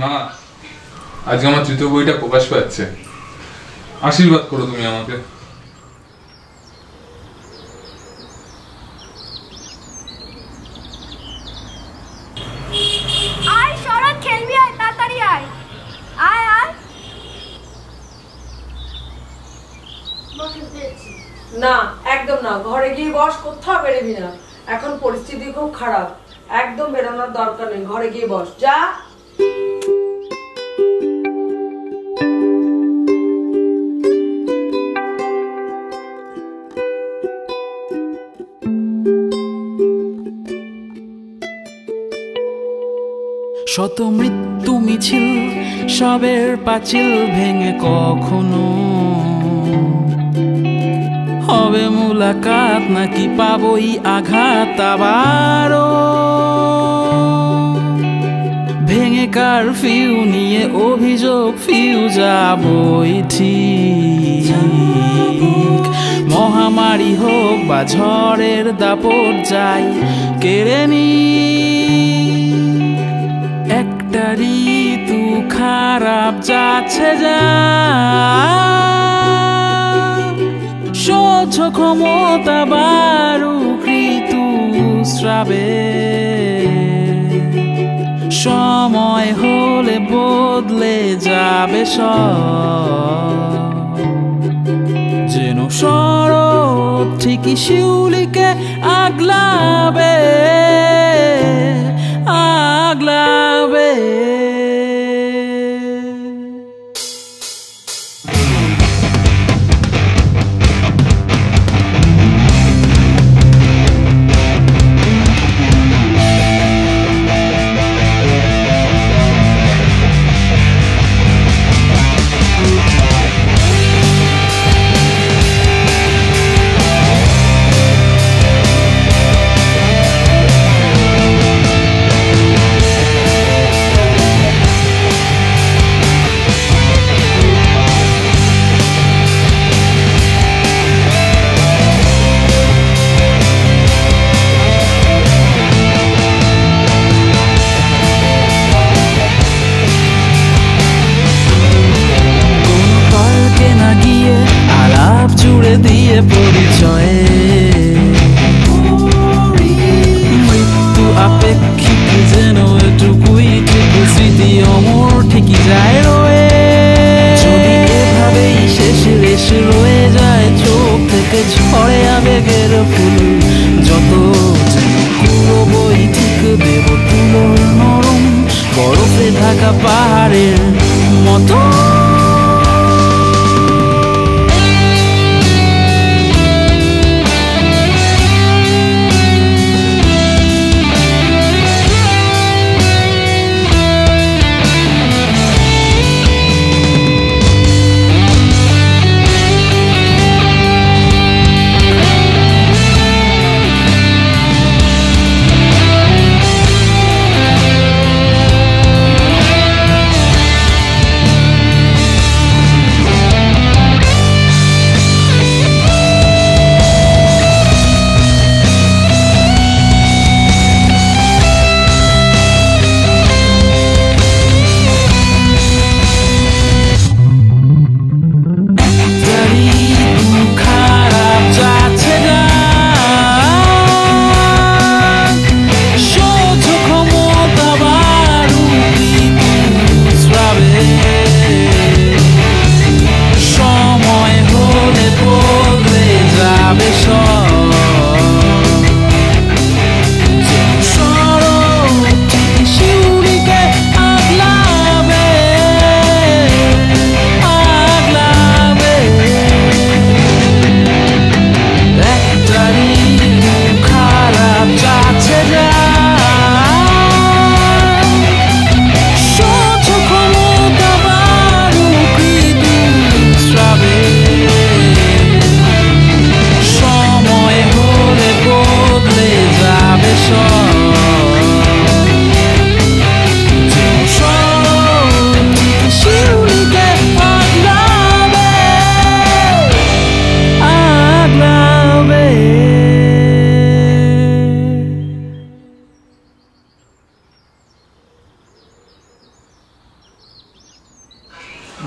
মা আজকে আমার তৃতীয় বইটা প্রকাশ পাচ্ছে, আশীর্বাদ করো তুমি আমাকে। না একদম না, ঘরে গিয়ে বস, কোথাও বেরোবি না, এখন পরিস্থিতি খুব খারাপ, একদম বেরোনোর দরকার নেই, ঘরে গিয়ে বস, যা। শত মৃত্যু মিছিল সবের পাঁচিল ভেঙে কখনো হবে মুলাকাত, নাকি পাবই আঘাত আবারও? ভেঙে কার ফিউ নিয়ে অভিযোগ, ফিউ যাবই ঠিক, মহামারী হোক বা ঝড়ের দাপট যাই কেড়ে নি, একটা ঋতু খারাপ যাচ্ছে যা, সহ্য ক্ষমতা বারু ঋতু শ্রাবে, সময় হলে বদলে যাবে সব, যেন শরৎ ঠিকই শিউলিকে আগলাবে আগলাবে।